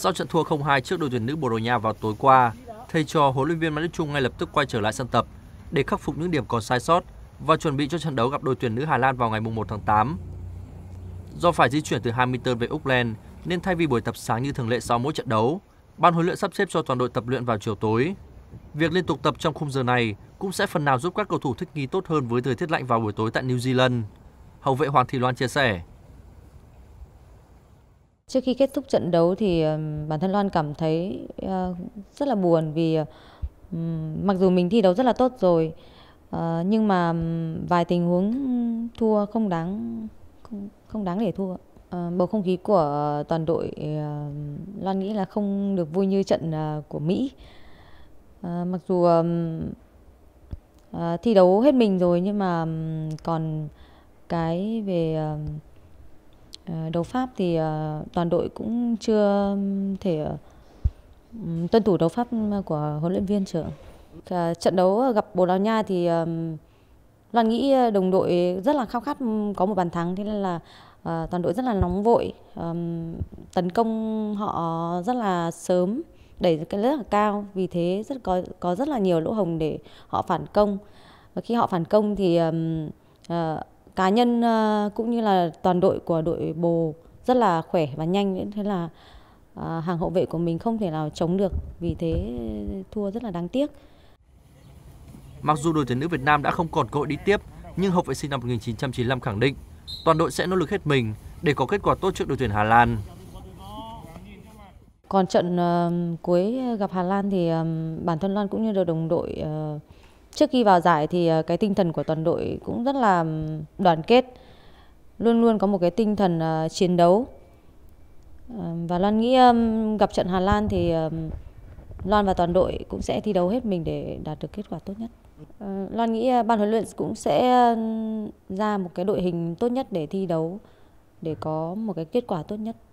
Sau trận thua 0-2 trước đội tuyển nữ Bồ Đào Nha vào tối qua, thầy trò huấn luyện viên Mai Đức Chung ngay lập tức quay trở lại sân tập để khắc phục những điểm còn sai sót và chuẩn bị cho trận đấu gặp đội tuyển nữ Hà Lan vào ngày 1 tháng 8. Do phải di chuyển từ Hamilton về Auckland nên thay vì buổi tập sáng như thường lệ sau mỗi trận đấu, ban huấn luyện sắp xếp cho toàn đội tập luyện vào chiều tối. Việc liên tục tập trong khung giờ này cũng sẽ phần nào giúp các cầu thủ thích nghi tốt hơn với thời tiết lạnh vào buổi tối tại New Zealand. Hậu vệ Hoàng Thị Loan chia sẻ. Trước khi kết thúc trận đấu thì bản thân Loan cảm thấy rất là buồn vì mặc dù mình thi đấu rất là tốt rồi nhưng mà vài tình huống thua không đáng để thua. Bầu không khí của toàn đội Loan nghĩ là không được vui như trận của Mỹ. Mặc dù thi đấu hết mình rồi nhưng mà còn cái về đấu pháp thì toàn đội cũng chưa thể tuân thủ đấu pháp của huấn luyện viên trưởng. Trận đấu gặp Bồ Đào Nha thì Loan nghĩ đồng đội rất là khao khát có một bàn thắng, thế nên là toàn đội rất là nóng vội, tấn công họ rất là sớm, đẩy cái rất là cao, vì thế có rất là nhiều lỗ hổng để họ phản công. Và khi họ phản công thì cá nhân cũng như là toàn đội của đội Bồ rất là khỏe và nhanh, thế là hàng hậu vệ của mình không thể nào chống được, vì thế thua rất là đáng tiếc. Mặc dù đội tuyển nữ Việt Nam đã không còn cơ hội đi tiếp, nhưng hậu vệ sinh năm 1995 khẳng định toàn đội sẽ nỗ lực hết mình để có kết quả tốt trước đội tuyển Hà Lan. Còn trận cuối gặp Hà Lan thì bản thân Loan cũng như đồng đội trước khi vào giải thì cái tinh thần của toàn đội cũng rất là đoàn kết, luôn luôn có một cái tinh thần chiến đấu. Và Loan nghĩ gặp trận Hà Lan thì Loan và toàn đội cũng sẽ thi đấu hết mình để đạt được kết quả tốt nhất. Loan nghĩ ban huấn luyện cũng sẽ ra một cái đội hình tốt nhất để thi đấu, để có một cái kết quả tốt nhất.